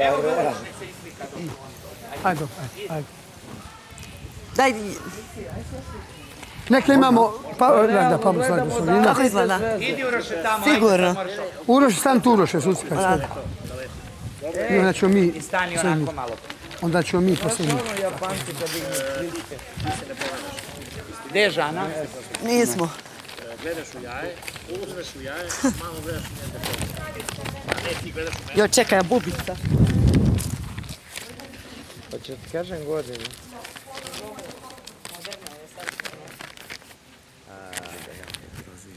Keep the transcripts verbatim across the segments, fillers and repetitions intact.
Terra. Ajde, ajde. Daj... Nekle imamo... Kako izgleda? Sigurno. Uroše, sam tu uroše, sucika sve. I onda ćemo mi... Onda ćemo mi posljednji. Gdje je Žana? Nismo. Gledaš u jaje, uzmeš u jaje, malo gledaš u njede. Jo, čekaj, bubica. Hoće ti kažem godinu.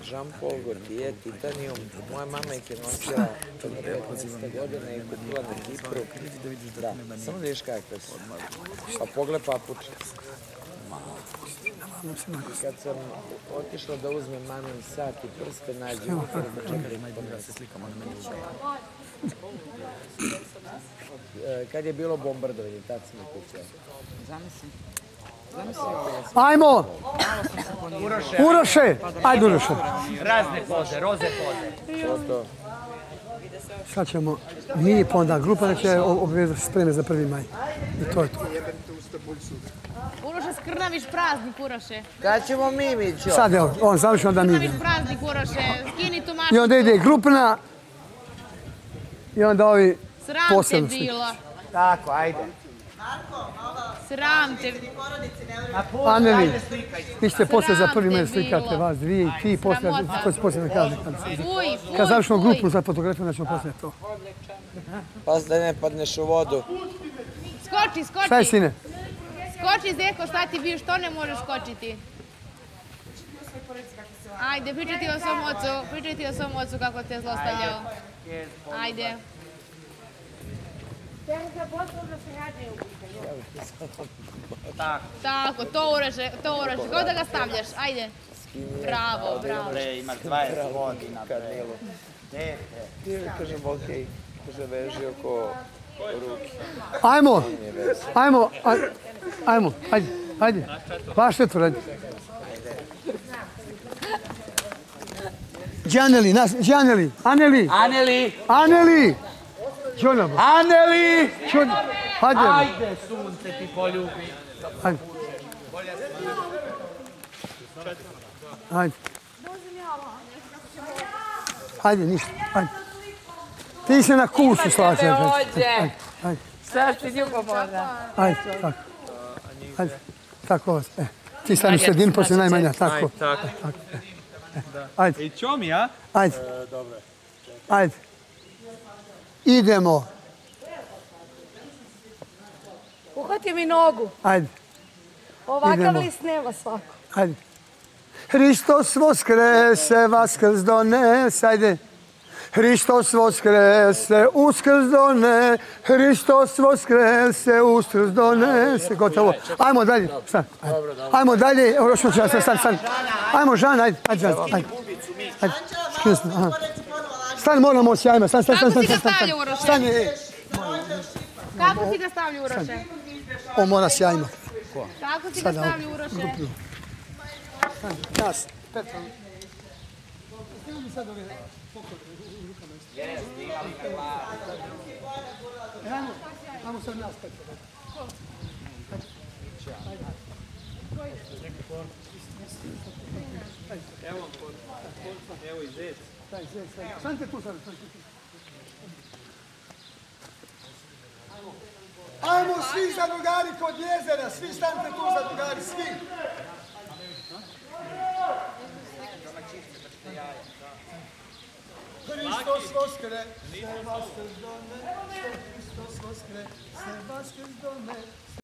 Jean-Paul Gaultier, Titanium, moja mama ih je nosila petnaeste godine i kupila na Kipru. Da, samo da viš kakve su. Pa pogled papuče. I kad sam otišla da uzmem mamin sat i prste, nađem u prste. Kad je bilo bombardovanje, tad sam je kupila. Zamislim. Ajmo! Uroše! Ajde, Uroše! Razne poze, roze poze. Sad ćemo mi, pa onda grupa, da će obvezati spreme za prvi maj. I to je to. Uroše, skrnaviš praznik, Uroše. Kad ćemo mi, Mićo? Sad, evo, on završi, onda mi idemo. Skrnaviš praznik, Uroše, skini tu mašinu. I onda ide grupna. I onda ovi posebno svi. Sram te bilo. Tako, ajde. Sram te. Aneli, ti ćete poslije za prvi mene slikati vas dvije i ti poslije, ako ću poslije ne kaži. Kad završimo grupu za fotografiju, onda ćemo poslije to. Poslije ne padneš u vodu. Skoči, skoči. Šta je, sine? Skoči, Zeko, šta ti biš, to ne možeš skočiti. Ajde, pričaj ti o svom ocu, pričaj ti o svom ocu kako te je zlostavljao. Ajde. Tako, to ureže, to ureže, god da ga stavljaš, ajde. Bravo, bravo. Ima dvadeset godina, bravo. Dete. Ti kažem, okej, kaže, veži oko ruke. Ajmo, ajmo, ajmo, ajde, ajde. Vaš četvr, ajde. Đaneli, Đaneli, Aneli. Aneli. Aneli. Aneli! Ajde, sunce ti poljubi. Ajde. Ajde. Ajde, ništa. Ajde. Ti se na kusu slažem. Imate me ođe. Sve ti ljubomoda. Ajde, tako. Ajde, tako. Ti stani sredin, poslije najmanja. Tako. Ajde. I čo mi, a? Ajde. Ajde. Idemo. Uhvati mi nogu. Ajde. Ovakav list nema svako. Ajde. Hristos voskrese, vaskrs dones. Ajde. Hristos voskrese, uskrs dones. Hristos voskrese, uskrs dones. Gotovo. Ajmo dalje. Stan. Ajmo dalje. Stan, stan, stan. Ajmo, Žana, ajde. Ajde, Žana. Ajde. Ajde. Ajde. Stan, moramo osjajima, stan, stan, stan, stan, stan, stan. Kako si ga stavlja, Uroše? Kako si ga stavlja, Uroše? On mora sjajima. Kako si ga stavlja, Uroše? Stan, nas, Petra. Stima mi sad ove pokote u rukama. Ajmo, ajmo sad nas, Petra. Ajde. Evo, evo i zec. Stanite tu sad. Ajmo svi zadrugari kod jezera, svi stanite tu zadrugari, svi. Hristos voskre, se vaskrs done, Hristos voskre, se vaskrs done.